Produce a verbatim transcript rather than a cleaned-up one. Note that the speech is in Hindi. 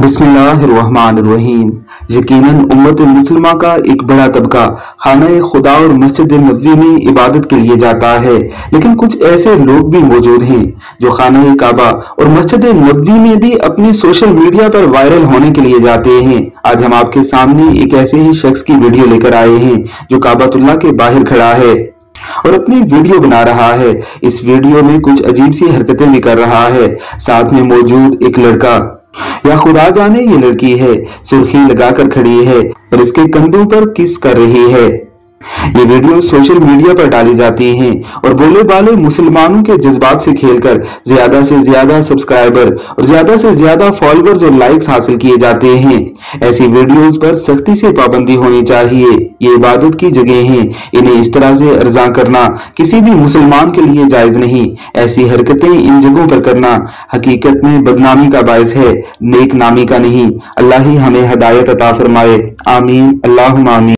बिस्मिल्लाहिर्रहमानिर्रहीम। यकीनन उम्मत-ए-मुस्लिमा का एक बड़ा तबका खाना-ए खुदा और मस्जिद-ए-नबवी में इबादत के लिए जाता है, लेकिन कुछ ऐसे लोग भी मौजूद हैं जो खाना-ए काबा और मस्जिद-ए-नबवी में भी अपने सोशल मीडिया पर वायरल होने के लिए जाते हैं। आज हम आपके सामने एक ऐसे ही शख्स की वीडियो लेकर आए हैं जो काबातुल्लाह के बाहर खड़ा है और अपनी वीडियो बना रहा है। इस वीडियो में कुछ अजीब सी हरकतें भी कर रहा है। साथ में मौजूद एक लड़का या खुदा जाने ये लड़की है सुर्खी लगाकर खड़ी है और इसके कंधों पर किस कर रही है। ये वीडियो सोशल मीडिया पर डाली जाती हैं और बोले बाले मुसलमानों के जज्बात से खेलकर ज्यादा से ज्यादा सब्सक्राइबर और ज्यादा से ज्यादा फॉलोअर्स और लाइक्स हासिल किए जाते हैं। ऐसी वीडियोस पर सख्ती से पाबंदी होनी चाहिए। ये इबादत की जगह हैं, इन्हें इस तरह से अर्जा करना किसी भी मुसलमान के लिए जायज नहीं। ऐसी हरकतें इन जगहों पर करना हकीकत में बदनामी का बायस है, नेक नामी का नहीं। अल्लाह ही हमें हदायत अता फरमाए। आमीन। अल्लाहुम्मा आमीन।